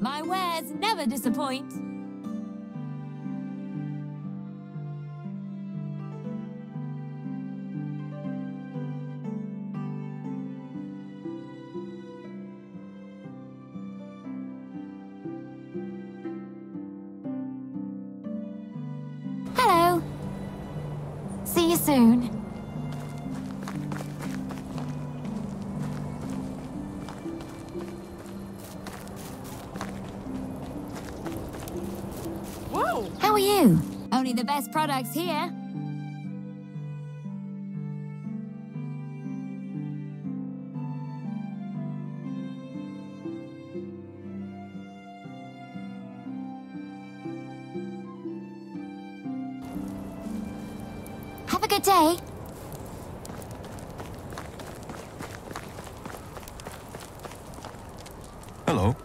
My wares never disappoint. Hello. See you soon. How are you? Only the best products here. Have a good day. Hello.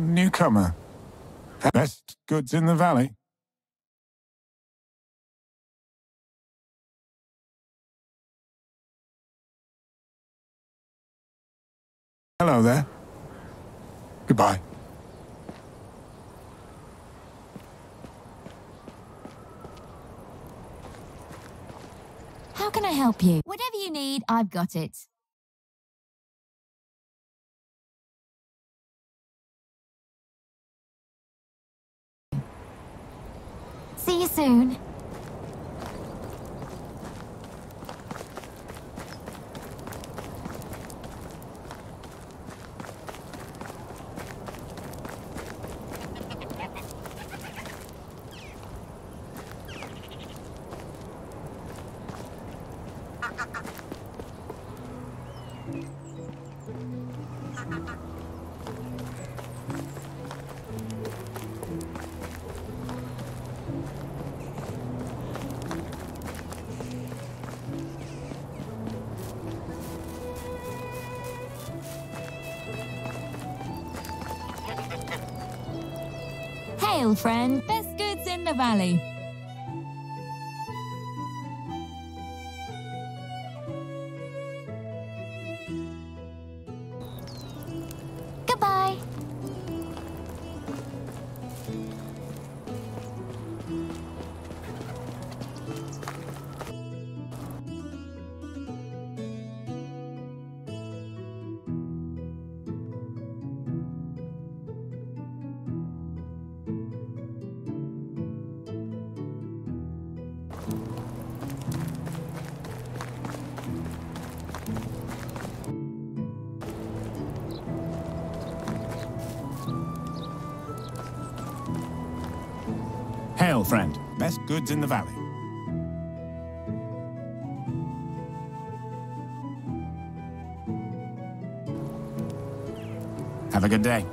Newcomer. Best goods in the valley. Hello there. Goodbye. How can I help you? Whatever you need, I've got it. See you soon. Hail, friend. Best goods in the valley. Goodbye. Hail, friend. Best goods in the valley. Have a good day.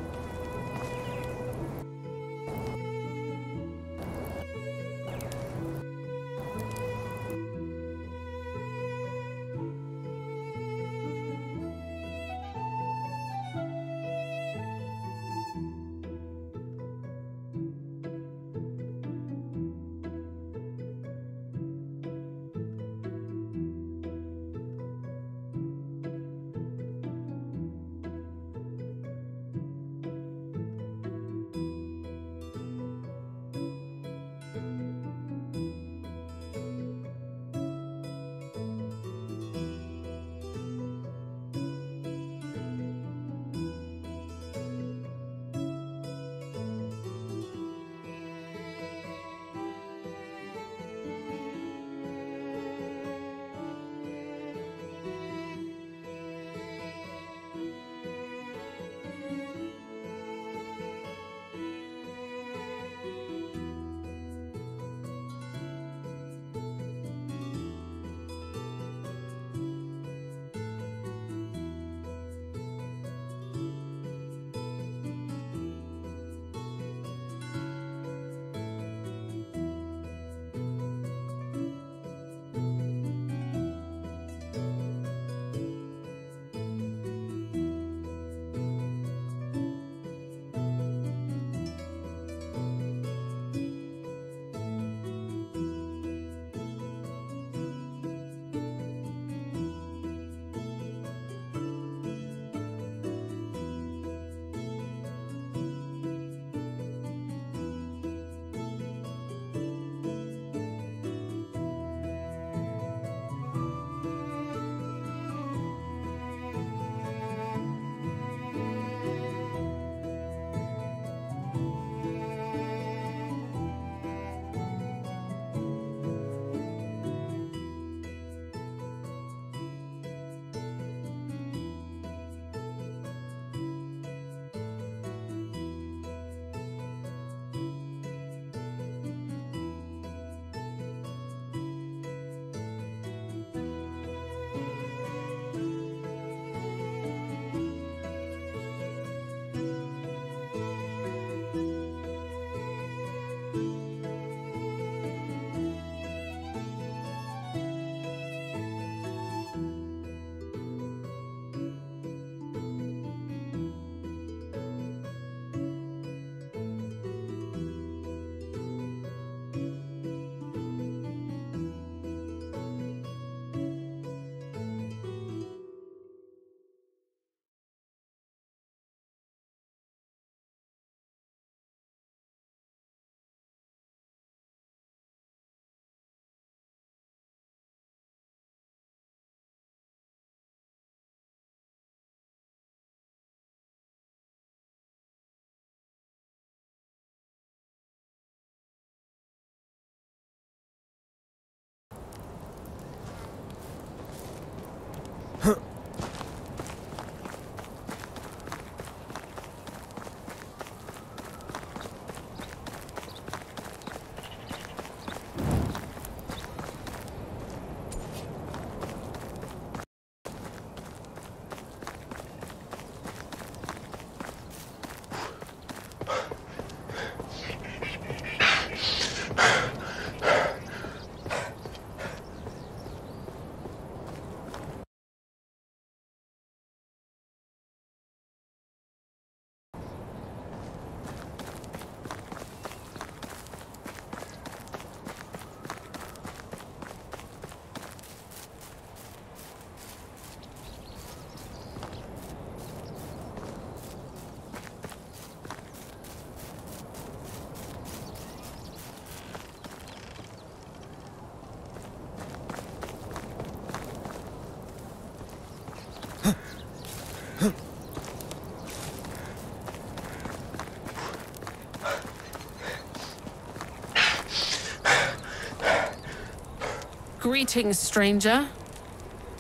Greetings, stranger.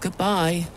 Goodbye.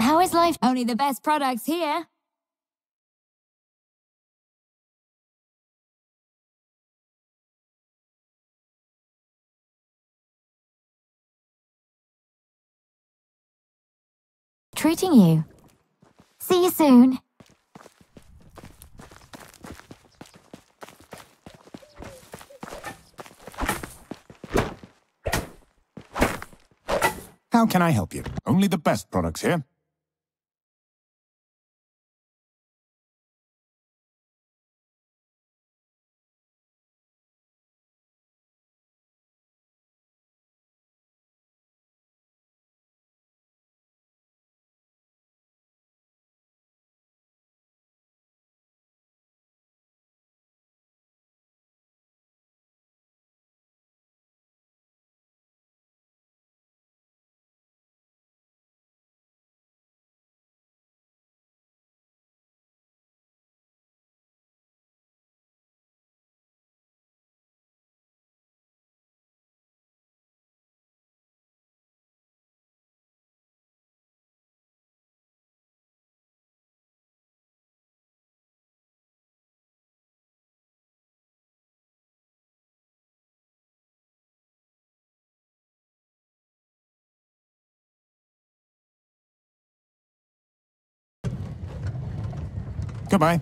How is life? Only the best products here. Treating you. See you soon. How can I help you? Only the best products here. Goodbye.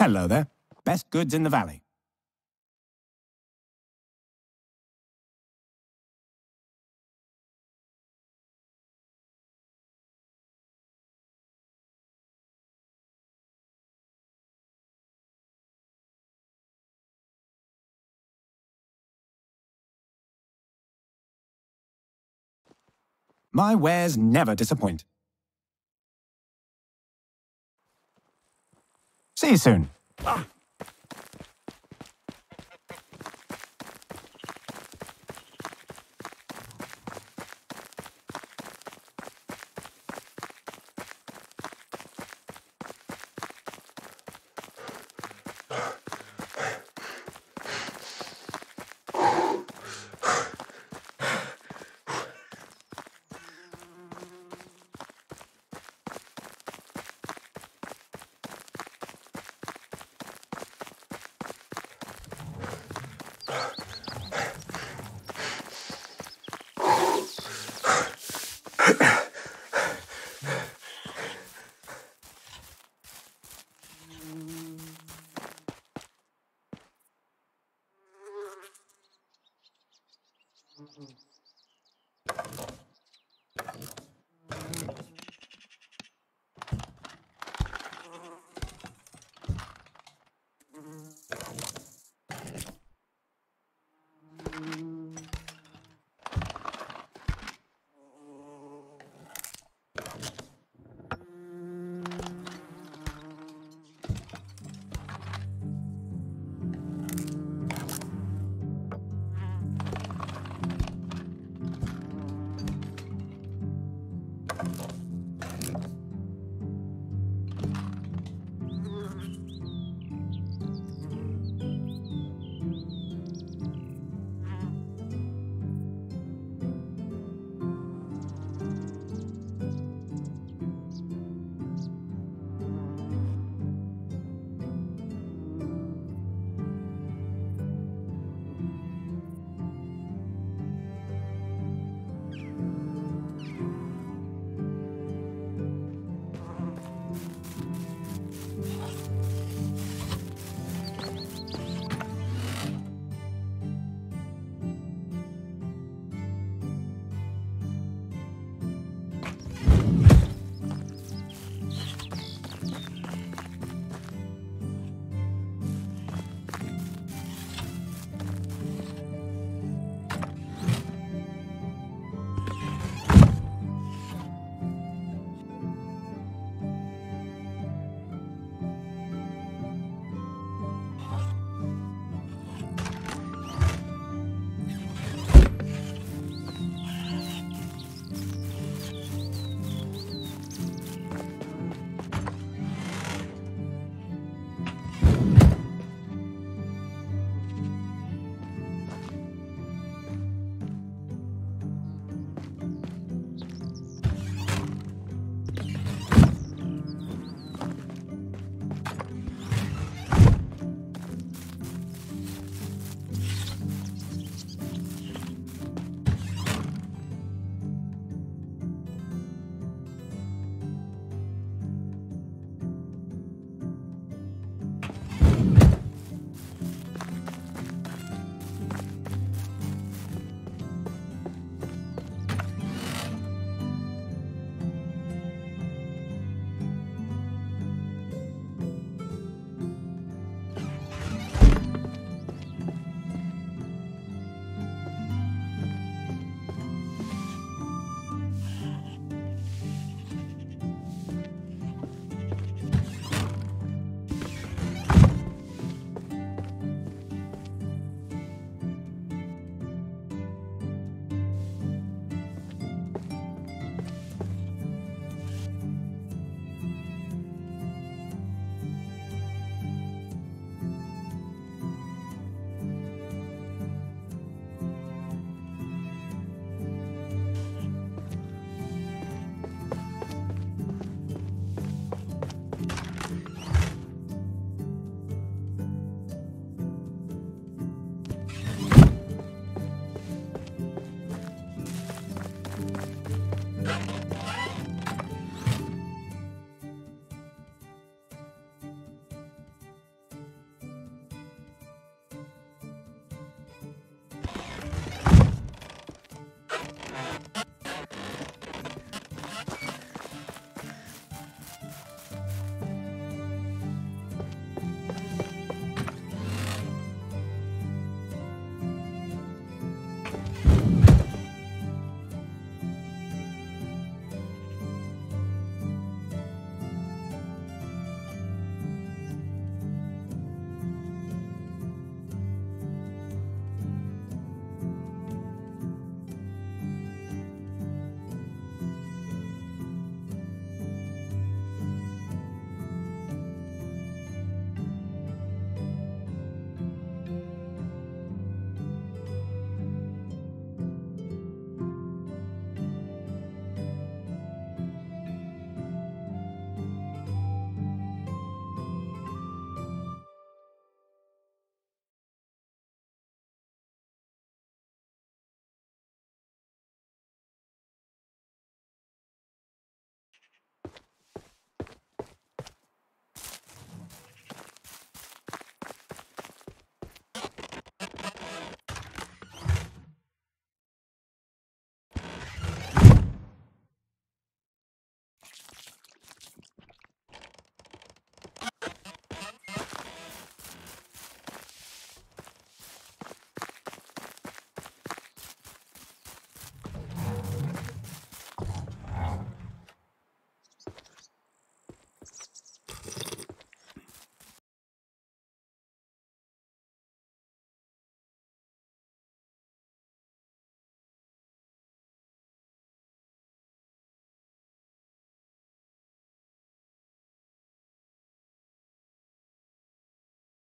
Hello there. Best goods in the valley. My wares never disappoint. See you soon.